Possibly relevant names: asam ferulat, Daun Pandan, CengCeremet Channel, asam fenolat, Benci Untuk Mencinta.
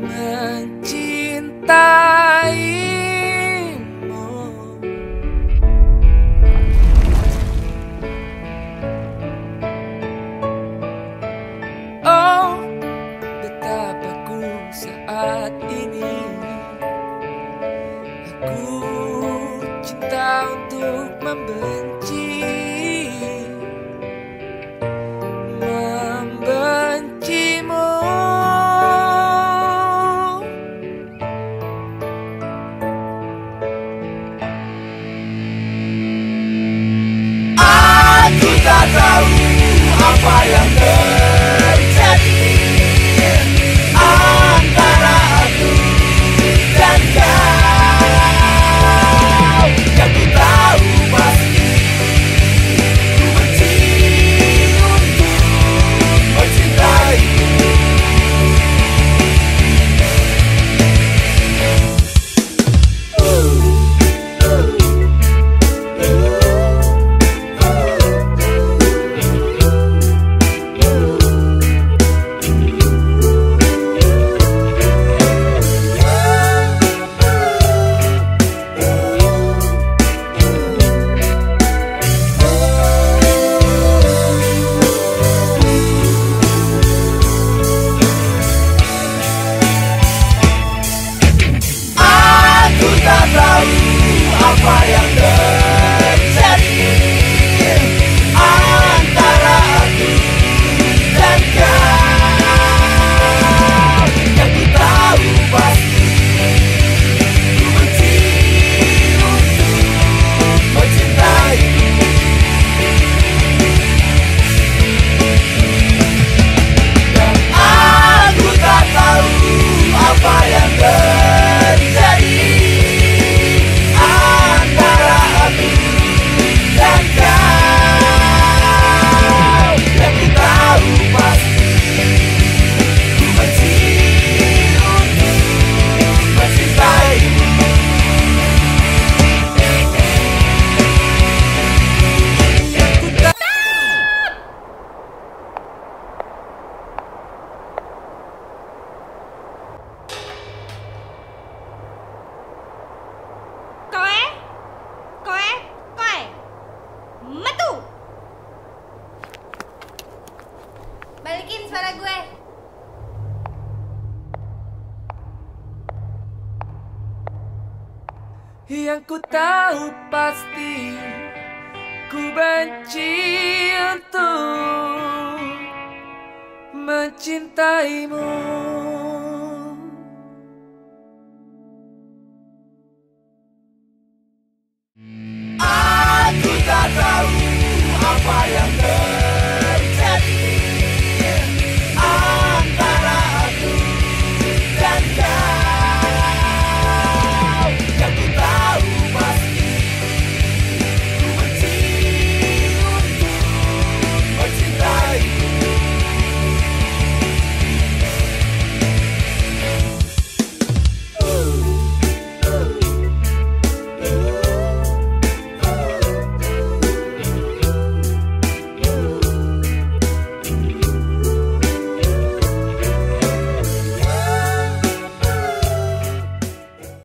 mencintaimu. Oh, betapa ku saat ini, aku cinta untuk membenci. Apa yang terjadi antara aku dan kau, yang ku tahu pasti ku benci untuk mencintaimu. Apa yang terjadi antara aku dan kau, yang ku tahu pasti ku benci untuk mencintaimu. Dan aku tak tahu apa yang terjadi suara gue. Yang ku tahu pasti ku benci untuk mencintaimu.